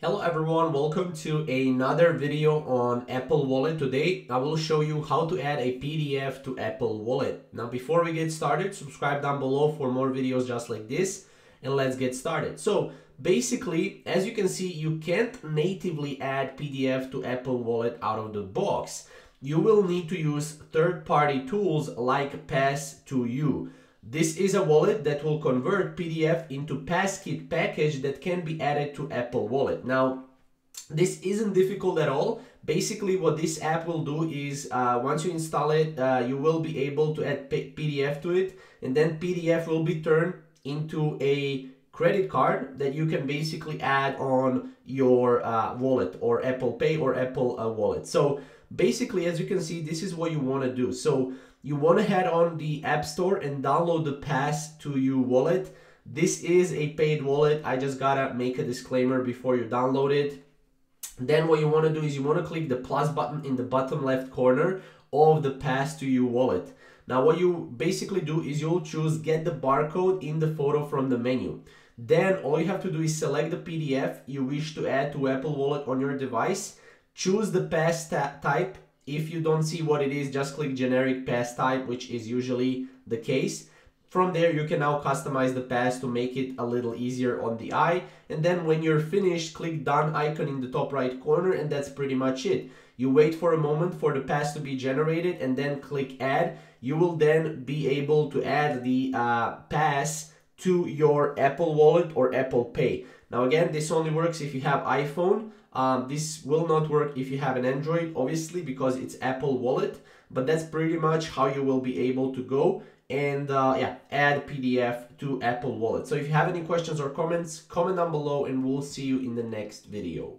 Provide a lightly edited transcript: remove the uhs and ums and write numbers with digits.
Hello everyone, welcome to another video on Apple Wallet. Today I will show you how to add a PDF to Apple Wallet. Now before we get started, subscribe down below for more videos just like this, and let's get started. So basically, as you can see, you can't natively add PDF to Apple Wallet out of the box. You will need to use third-party tools like Pass2U. This is a wallet that will convert PDF into PassKit package that can be added to Apple Wallet. Now, this isn't difficult at all. Basically, what this app will do is once you install it, you will be able to add PDF to it, and then PDF will be turned into a credit card that you can basically add on your wallet or Apple Pay or Apple Wallet. So basically, as you can see, this is what you want to do. So you want to head on the App Store and download the Pass2U wallet. This is a paid wallet. I just gotta make a disclaimer before you download it. Then what you want to do is you want to click the plus button in the bottom left corner of the Pass2U wallet. Now what you basically do is you'll choose get the barcode in the photo from the menu. Then all you have to do is select the PDF you wish to add to Apple Wallet on your device. Choose the pass type. If you don't see what it is, just click generic pass type, which is usually the case. From there, you can now customize the pass to make it a little easier on the eye. And then when you're finished, click done icon in the top right corner, and that's pretty much it. You wait for a moment for the pass to be generated and then click add. You will then be able to add the pass to your Apple Wallet or Apple Pay. Now again, this only works if you have iPhone. This will not work if you have an Android, obviously, because it's Apple Wallet, but that's pretty much how you will be able to go and add PDF to Apple Wallet. So if you have any questions or comments, comment down below and we'll see you in the next video.